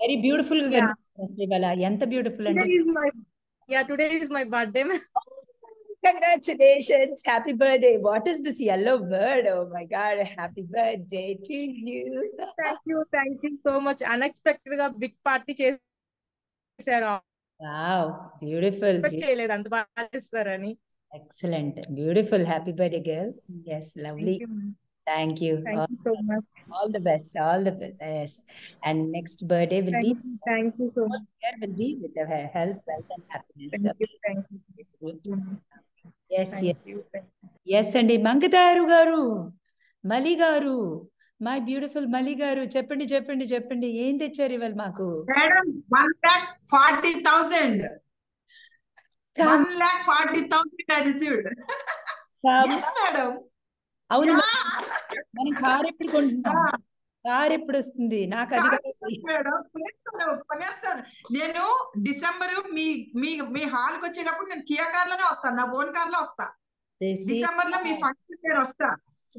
Very beautiful. Yeah. Beautiful. Today is my birthday. Congratulations. Happy birthday. What is this yellow bird? Oh my God. Happy birthday to you. Thank you. Thank you so much. Unexpected. A big party. Wow. Beautiful. Excellent. Beautiful. Happy birthday, girl. Yes. Lovely. Thank you. Thank you so much. All the best. All the best. Yes. And next birthday will be. Thank you so much. Will be with her health, wealth, and happiness. Thank you. Yes. Yes. And Mangatharu Garu, Maligaru, my beautiful Maligaru. Cheppandi. Em techaru ivalu maaku. Madam, 1,40,000. 1,40,000 I received. Yes, madam. అవును మనం car ఎప్పుడు కొంటున్నాం, car ఎప్పుడు వస్తుంది? నాకు అది నేను December మీ మీ మీ హాల్కి వచ్చేటప్పుడు నేను కియా కార్ లోనే వస్తాను, నా ఓన్ కార్ లో వస్తా. డిసెంబర్ లో మీ ఫంక్షన్ నేను వస్తా.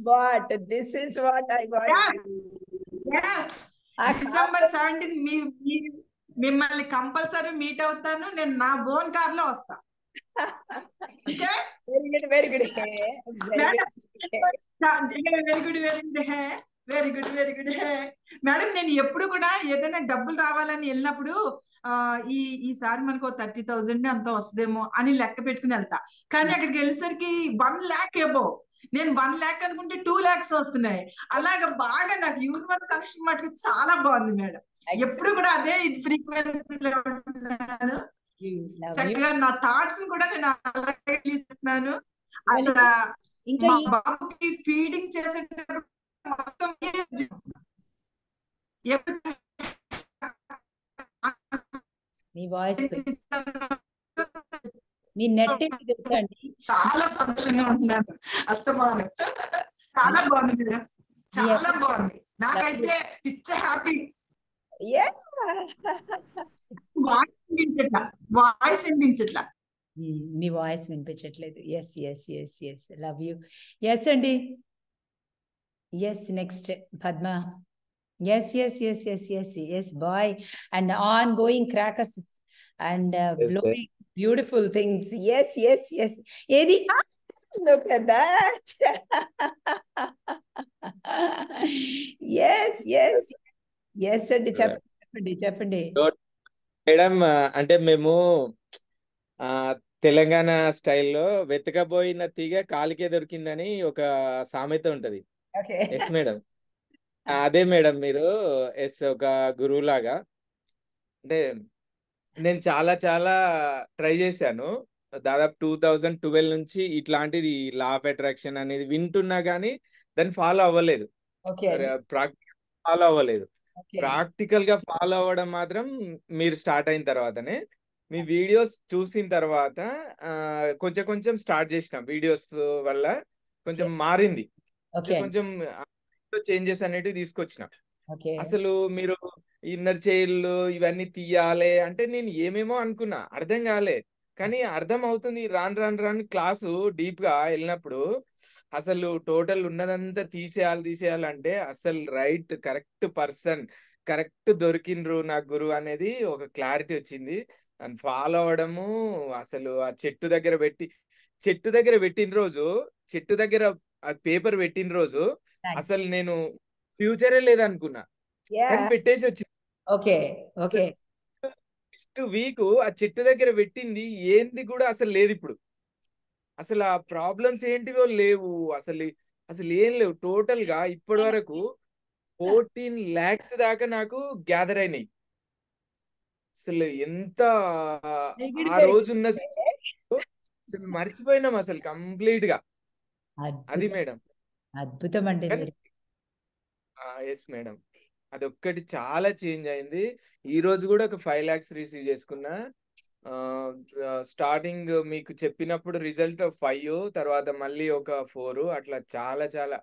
What this is what I want. yes December 17 మీ మిమ్మల్ని కంపల్సరీ మీట్ అవుతాను, నేను నా ఓన్ కార్ లో వస్తా. Okay. Very good. Very good. Madam, నేను ఎప్పుడు కూడా ఏదైనా డబ్బులు రావాలని వెళ్ళినప్పుడు ఈసారి మనకు 30,000 అంత వస్తుందేమో అని లెక్క పెట్టుకుని వెళ్తా. కానీ అక్కడికి వెళ్ళేసరికి 1 lakh ఏమో, నేను 1 lakh అనుకుంటే 2 lakhs వస్తున్నాయి. అలాగే బాగా నాకు యూనివర్స్ కనెక్షన్ మటుకు చాలా బాగుంది మేడం. ఎప్పుడు కూడా అదే ఫ్రీక్వెన్సీలో ఉన్నాను. చక్కగా నా థాట్స్ కూడా నేను అలాగే చేస్తున్నాను. అలా మా బాబుకి ఫీడింగ్ చేసేటప్పుడు మొత్తం చాలా సంతోషంగా ఉంటున్నాను. అస్తమానం చాలా బాగుంది మేడం, చాలా బాగుంది. నాకైతే పిచ్చ హ్యాపీ. వాయిస్ వినిపించట్లా, మీ వాయిస్ వినిపించట్లేదు. Yes love you. ఎస్ అండి. Yes next Padma. Yes bye and on going crackers and beautiful things. Yes ఏది look at that. yes అండి. చెప్పండి మేడం. అంటే మేము తెలంగాణ స్టైల్లో వెతకబోయిన తీగ కాలికే దొరికిందని ఒక సామెత ఉంటది. ఎస్ మేడం, అదే మేడం మీరు ఒక గురువు లాగా. అంటే నేను చాలా ట్రై చేశాను. దాదాపు 2012 నుంచి ఇట్లాంటిది లా ఆఫ్ అట్రాక్షన్ అనేది వింటున్నా కానీ దాన్ని ఫాలో అవ్వలేదు, ప్రాక్టికల్ గా ఫాలో అవ్వడం మాత్రం మీరు స్టార్ట్ అయిన తర్వాతనే మీ వీడియోస్ చూసిన తర్వాత కొంచెం స్టార్ట్ చేసిన వీడియోస్ వల్ల కొంచెం మారింది, కొంచెం చేంజెస్ అనేటివి తీసుకొచ్చిన. అసలు మీరు ఇన్నర్ చైల్డ్ ఇవన్నీ తీయాలి అంటే నేను ఏమేమో అనుకున్నా, అర్థం కాలే. కానీ అర్థం అవుతుంది రాను క్లాసు డీప్ గా వెళ్ళినప్పుడు. అసలు టోటల్ ఉన్నదంతా తీసేయాలంటే అసలు కరెక్ట్ పర్సన్ కరెక్ట్ దొరికిండ్రు నా గురువు అనేది ఒక క్లారిటీ వచ్చింది. దాన్ని ఫాలో అవడము అసలు ఆ చెట్టు దగ్గర పేపర్ పెట్టిన రోజు అసలు నేను ఫ్యూచరే లేదనుకున్నా, పెట్టేసి వచ్చింది. నెక్స్ట్ వీక్ ఆ చెట్టు దగ్గర పెట్టింది ఏంది కూడా అసలు లేదు. ఇప్పుడు అసలు ఆ ప్రాబ్లమ్స్ ఏంటివో లేవు, అసలు ఏం లేవు. టోటల్ గా ఇప్పటి వరకు 14 lakhs దాకా నాకు గ్యాదర్ అయినాయి. అసలు ఎంత ఆ రోజున్న మర్చిపోయినాం అసలు కంప్లీట్ గా. అది మేడం అద్భుతం అండి. ఎస్ మేడం, అదొక్కటి చాలా చేంజ్ అయింది. ఈ రోజు కూడా ఒక 5 lakhs రిసీవ్ చేసుకున్నా. స్టార్టింగ్ మీకు చెప్పినప్పుడు రిజల్ట్ 5, తర్వాత మళ్ళీ ఒక 4, అట్లా చాలా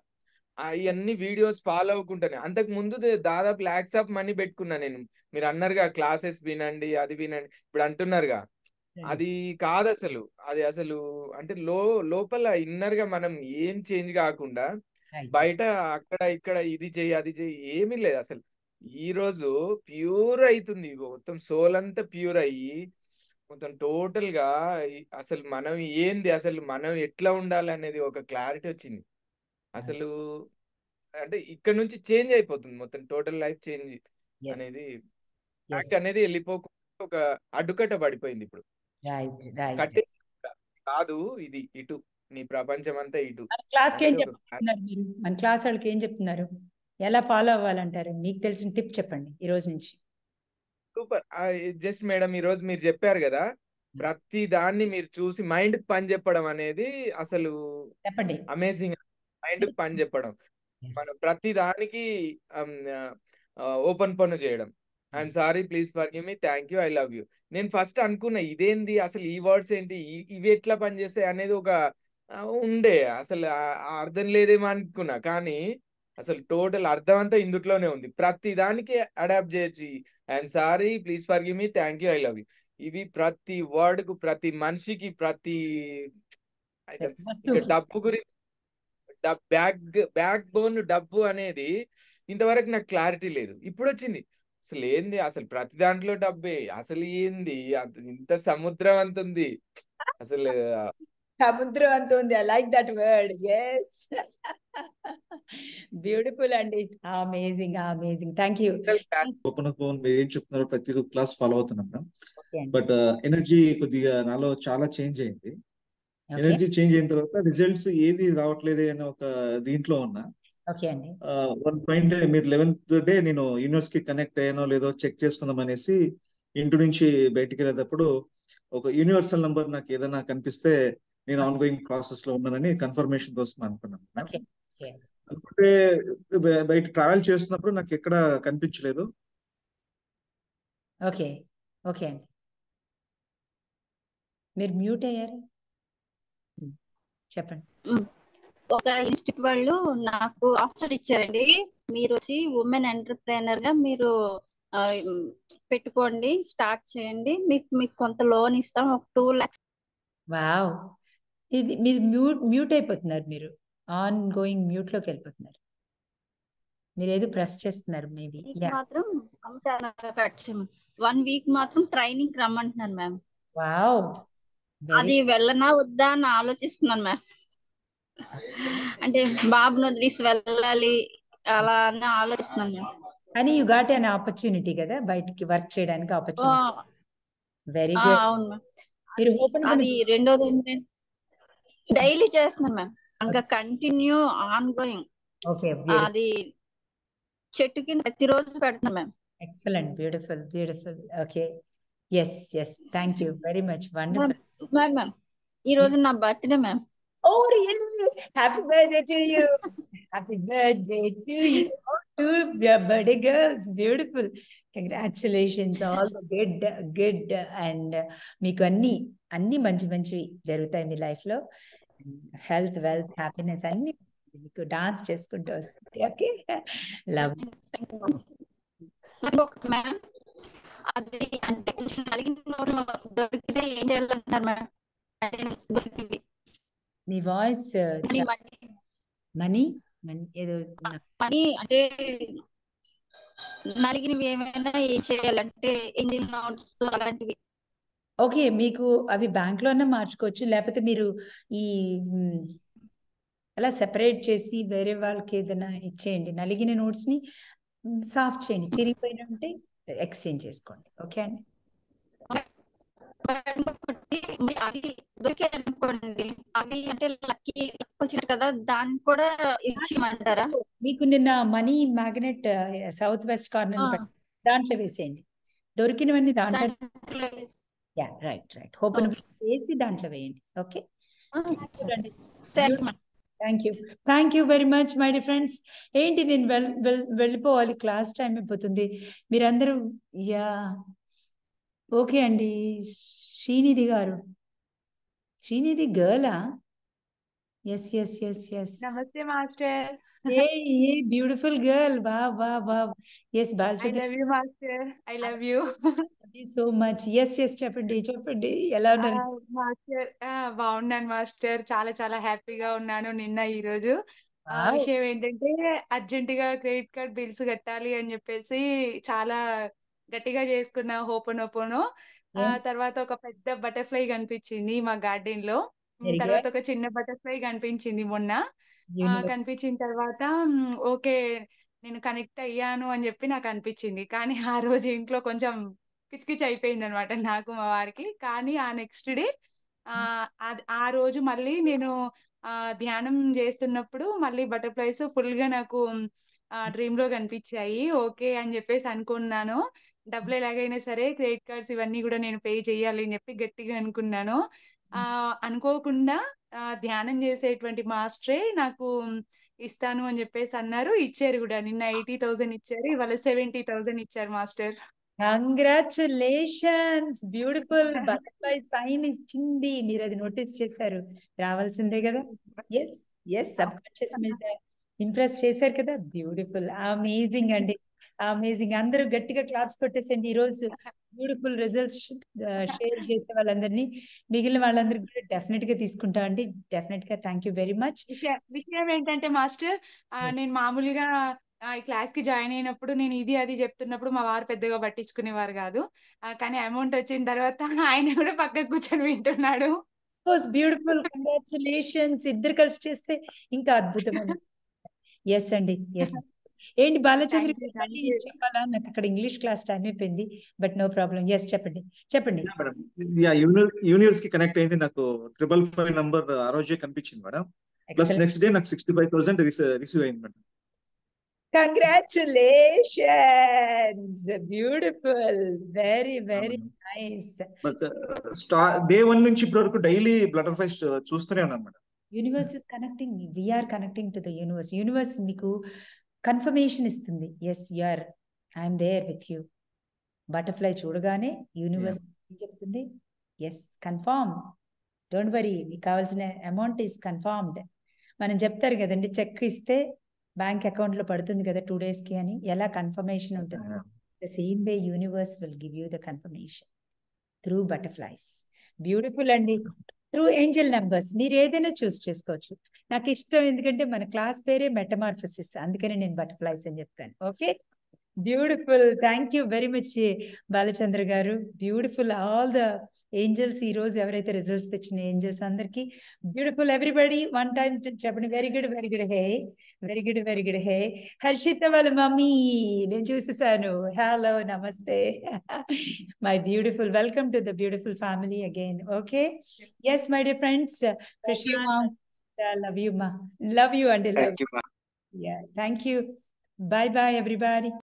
అవన్నీ వీడియోస్ ఫాలో అవ్వకుంటాను. అంతకు ముందు దాదాపు లాక్స్ ఆఫ్ మనీ పెట్టుకున్నా నేను. మీరు అన్నారుగా క్లాసెస్ వినండి, అది వినండి ఇప్పుడు అంటున్నారుగా, అది కాదు అసలు. అది అసలు అంటే లోపల ఇన్నర్ గా మనం ఏం చేంజ్ కాకుండా బయట అక్కడ ఇక్కడ ఇది చేయి అది చేయి ఏమీ లేదు. అసలు ఈ రోజు ప్యూర్ అవుతుంది. మొత్తం సోల్ అంతా ప్యూర్ అయ్యి మొత్తం టోటల్ గా అసలు మనం ఏంది, అసలు మనం ఎట్లా ఉండాలి అనేది ఒక క్లారిటీ వచ్చింది. అసలు అంటే ఇక్కడ నుంచి చేంజ్ అయిపోతుంది మొత్తం, టోటల్ లైఫ్ చేంజ్ అనేది అనేది వెళ్ళిపోకుండా ఒక అడ్డుకట్ట పడిపోయింది. ఇప్పుడు కట్టే కాదు ఇది, ఇటు నీ ప్రపంచం అంతా ఇటు. మన క్లాస్ వాళ్ళకి ఏం చెప్తున్నారు, ఎలా ఫాలో అవ్వాలంటారు, మీకు తెలిసిన టిప్ చెప్పండి ఈ రోజు నుంచి. సూపర్. జస్ట్ మేడం ఈ రోజు మీరు చెప్పారు కదా, ప్రతి దాన్ని మీరు చూసి మైండ్ పని చెప్పడం అనేది అసలు అమేజింగ్. మైండ్ పని చెప్పడం, మనం ప్రతి దానికి ఓపెన్ పన్ను చేయడం. I'm sorry, please forgive me, thank you, I love you. నేను ఫస్ట్ అనుకున్నా ఇదేంది అసలు, ఈ వర్డ్స్ ఏంటి, ఇవి ఎట్లా పనిచేస్తాయి అనేది ఒక ఉండే, అసలు అర్థం లేదేమో అనుకున్నా. కానీ అసలు టోటల్ అర్థం అంతా ఇందుట్లోనే ఉంది. ప్రతి దానికి అడాప్ట్ చేయొచ్చు. I'm sorry, please forgive me, thank you, I love you. ఇవి ప్రతి వర్డ్ కు, ప్రతి మనిషికి, ప్రతి డబ్బు గురించి, బ్యాక్ బోన్ డబ్బు అనేది ఇంతవరకు నాకు క్లారిటీ లేదు, ఇప్పుడు వచ్చింది. అసలు ఏంది అసలు ప్రతి దాంట్లో డబ్బే, అసలు ఏంది ఇంత సముద్రం అంత ఉంది, అసలు సముద్రం అంత ఉంది. I like that word. yes beautiful అండి, amazing amazing, thank you. Open up మీరు ఏం చెప్తున్నారో ప్రతి క్లాస్ ఫాలో అవుతున్నాం. బట్ ఎనర్జీ కొద్దిగా నాలో చాలా చేంజ్ అయింది. ఎనర్జీ చేంజ్ అయిన తర్వాత రిజల్ట్స్ ఏది రావట్లేదే అని ఒక దీంట్లో ఉన్నా. వన్ పాయింట్ మీరు 11th డే నేను యూనివర్సిటీ కనెక్ట్ అయ్యానో లేదో చెక్ చేసుకుందాం అనేసి ఇంటి నుంచి బయటికి వెళ్ళేటప్పుడు ఒక యూనివర్సల్ నంబర్ నాకు ఏదైనా కనిపిస్తే నేను ఆన్ గోయింగ్ ప్రాసెస్ లో ఉన్నానని కన్ఫర్మేషన్ కోసం అనుకున్నాను. అనుకుంటే బయట ట్రావెల్ చేస్తున్నప్పుడు నాకు ఎక్కడ కనిపించలేదు. ఓకే ఓకే అండి, మీరు మ్యూట్ అయ్యారు, చెప్పండి. ఒక ఇన్స్టిట్యూట్ వాళ్ళు నాకు ఆఫర్ ఇచ్చారండి, మీరు వచ్చి ఉమెన్ ఎంటర్ప్రెనర్ గా మీరు పెట్టుకోండి, స్టార్ట్ చేయండి, మీకు మీకు కొంత లోన్ ఇస్తాం, ఒక 2 lakhs. వావ్, ఇది మీరు మ్యూట్ అయిపోతున్నారు, మీరు ఆన్ గోయింగ్ మ్యూట్ లోకి వెళ్ళిపోతున్నారు, మీరు ఏదో ప్రెస్ చేస్తున్నారు. మేబీ మాత్రం వన్ వీక్ మాత్రం ట్రైనింగ్ రమ్మంటున్నారు మ్యామ్. వావ్, అది వెళ్ళనా వద్దా అని ఆలోచిస్తున్నాను మ్యామ్. అంటే బాబును వదిలేసి వెళ్ళాలి అలా అని ఆలోచిస్తున్నాను మ్యామ్. కానీ యు గాట్ ఎన్ ఆపర్చునిటీ కదా, బయటికి వర్క్ చేయడానికి ఆపర్చునిటీ. Very good. అవును మ్యామ్, అది రెండోది డైలీ చేస్తున్నాను మ్యామ్, ఇంకా కంటిన్యూ ఆన్ గోయింగ్. ఓకే, అది చెట్టు కింద ప్రతిరోజు పెడుతున్నాను ma'am. Excellent, beautiful beautiful. Okay, yes yes, thank you very much. Wonderful. Ma'am ఈ రోజు నా birthday ma'am. Oh really, happy birthday to you. Happy birthday to you, to your birthday girls. Beautiful, congratulations, all the good good. And మీకు అన్ని మంచి మంచివి జరుగుతాయి మీ life లో, హెల్త్, వెల్త్, హ్యాపీనెస్ అన్ని. మీకు డాన్స్ చేసుకుంటూ వస్తుంది. Okay, love. అది అంటే దొరికితే ఏం చేయాలంటారు మేడం? దొరికింది మీ వాయిస్. మనీ మనీ ఏదో మనీ అంటే నలిగినవి ఏమైనా ఏం చేయాలంటే ఇంజిన్ నోట్స్ అలాంటివి. ఓకే, మీకు అవి బ్యాంక్ లోనే మార్చుకోవచ్చు, లేకపోతే మీరు ఈ అలా సెపరేట్ చేసి వేరే వాళ్ళకి ఏదైనా ఇచ్చేయండి. నలిగిన నోట్స్ ని సాఫ్ చేయండి, చిరిగిపోయిన ఉంటే ఎక్స్చేంజ్ చేసుకోండి. ఓకే అండి, అది దొరికేది అనుకోండి, అవి అంటే లక్కీ వచ్చింది కదా, దాన్ని కూడా ఇచ్చేయమంటారా? మీకు నిన్న money magnet south west corner దాంట్లో వేసేయండి, దొరికినవన్నీ దాంట్లో. యా, రైట్ రైట్, ఓపెన్ చేసి దాంట్లో వేయండి. Okay, thank you, thank you very much my dear friends. ఏంటి నేను వెళ్ళిపోవాలి, క్లాస్ టైం అయిపోతుంది మీరందరూ. యా, ఓకే అండి. శ్రీనిధి గారు, శ్రీనిధి గర్లా? ఎస్ ఎస్ ఎస్ ఎస్, నమస్తే మాస్టర్. ఏ బ్యూటిఫుల్ గర్ల్, వా వా వా. Yes Balachandra, I love you master, I love you so much. Yes yes, చెప్పండి చెప్పండి, ఎలా ఉన్నారు మాస్టర్? బాగున్నాను మాస్టర్, చాలా చాలా హ్యాపీగా ఉన్నాను. నిన్న ఈ రోజు ఆ విషయం ఏంటంటే అర్జెంట్ గా క్రెడిట్ కార్డ్ బిల్స్ కట్టాలి అని చెప్పేసి చాలా గట్టిగా చేసుకున్న హోపనోపోనో. తర్వాత ఒక పెద్ద బటర్ఫ్లై కనిపించింది మా గార్డెన్ లో. వెరీ తర్వాత గుడ్. ఒక చిన్న బటర్ఫ్లై కనిపించింది మొన్న. యూనివర్స్ కనిపించిన తర్వాత ఓకే నేను కనెక్ట్ అయ్యాను అని చెప్పి నాకు అనిపించింది. కానీ ఆ రోజు ఇంట్లో కొంచెం కిచకిచ అయిపోయింది అనమాట నాకు మా వారికి. కానీ ఆ నెక్స్ట్ డే ఆ ఆ రోజు మళ్ళీ నేను ధ్యానం చేస్తున్నప్పుడు మళ్ళీ బటర్ఫ్లైస్ ఫుల్ గా నాకు డ్రీమ్ లో కనిపించాయి. ఓకే అని చెప్పేసి అనుకున్నాను. డబ్బులు ఎలాగైనా సరే క్రెడిట్ కార్డ్స్ ఇవన్నీ కూడా నేను పే చేయాలి అని చెప్పి గట్టిగా అనుకున్నాను. ఆ అనుకోకుండా ధ్యానం చేసేటువంటి మాస్టరే నాకు ఇస్తాను అని చెప్పేసి అన్నారు. ఇచ్చారు కూడా. నిన్న 80,000 ఇచ్చారు, ఇవాళ 70,000 ఇచ్చారు master. Congratulations, beautiful butterfly sign ఇచ్చింది. మీరు అది నోటీస్ చేశారు, రావాల్సిందే కదా. ఎస్ ఎస్, సబ్ కాన్షియస్ మీద ఇంప్రెస్ చేశారు కదా. బ్యూటిఫుల్, అమేజింగ్ అండి, అమేజింగ్. అందరూ గట్టిగా క్లాప్స్ కొట్టేసండి. ఈ రోజు బ్యూటిఫుల్ రిజల్ట్స్ షేర్ చేసే వాళ్ళందరినీ, మిగిలిన వాళ్ళందరికీ కూడా డెఫినెట్ గా తీసుకుంటాం అండి. డెఫినెట్ గా థ్యాంక్ యూ వెరీ మచ్. విషయం ఏంటంటే మాస్టర్ నేను మామూలుగా ఈ క్లాస్ కి జాయిన్ అయినప్పుడు నేను ఇది అది చెప్తున్నప్పుడు మా వారు పెద్దగా పట్టించుకునేవారు కాదు. కానీ అమౌంట్ వచ్చిన తర్వాత ఆయన కూడా పక్కకు కూర్చొని వింటున్నాడు. Course beautiful, congratulations. ఇద్దరు కలిసి చేస్తే ఇంకా అద్భుతమైన. ఎస్ అండి, ఎస్. ఏంటి బాలచంద్ర థ్యాంక్ యూ గారు, మళ్ళీ థ్యాంక్ యూ. చెప్పాలా? నాకు అక్కడ ఇంగ్లీష్ క్లాస్ టైం అయిపోయింది, బట్ నో ప్రాబ్లం. ఎస్, చెప్పండి చెప్పండి. మేడం, యూనివర్స్ కి కనెక్ట్ అయింది. నాకు 555 నంబర్ ఆ రోజే కనిపించింది madam. Plus excellent, next day నాకు 65,000 రిసీవ్ అయింది madam. Congratulations, beautiful, very very అవును. నైస్. బట్ డే 1 నుంచి ఇప్పటి వరకు డైలీ బటర్ఫ్లై చూస్తూనే ఉన్నాను madam. Universe is connecting, we're connecting to the universe. Universe మీకు కన్ఫర్మేషన్ ఇస్తుంది. Yes, you're, I'm there with you. Butterfly చూడగానే Yeah. యూనివర్స్ ఏం చెప్తుంది? ఎస్, కన్ఫర్మ్, డోంట్ వరీ, నీకు కావాల్సిన అమౌంట్ ఈస్ కన్ఫర్మ్డ్. మనం చెప్తారు కదండి, చెక్ ఇస్తే బ్యాంక్ అకౌంట్లో పడుతుంది కదా 2 days కి అని, ఎలా కన్ఫర్మేషన్ ఉంటుంది. Yeah. The same way universe will give you the confirmation through butterflies. Beautiful అండి. త్రూ ఏంజల్ నెంబర్స్ మీరు ఏదైనా చూస్ చేసుకోవచ్చు. నాకు ఇష్టం, ఎందుకంటే మన క్లాస్ పేరే మెటమార్ఫసిస్, అందుకని నేను బటర్ఫ్లైస్ అని చెప్తాను. Okay, beautiful. Thank you very much Balachandra గారు. బ్యూటిఫుల్. ఆల్ ద ఏంజల్స్, ఈ రోజు ఎవరైతే రిజల్ట్స్ తెచ్చిన ఏంజల్స్ అందరికి బ్యూటిఫుల్. ఎవ్రీబడి వన్ టైం చెప్పండి. Very good, very good, hey, very good, very good, hey. Harshita వాళ్ళ మమ్మీ నేను చూసేసాను. హలో, నమస్తే, my beautiful. Welcome to the beautiful family again. Okay, yes my dear friends. Thank you, Prashanth, ma'am. Love you మా, love you అండి, love Thank you, ma'am. You. Thank you. Bye bye everybody.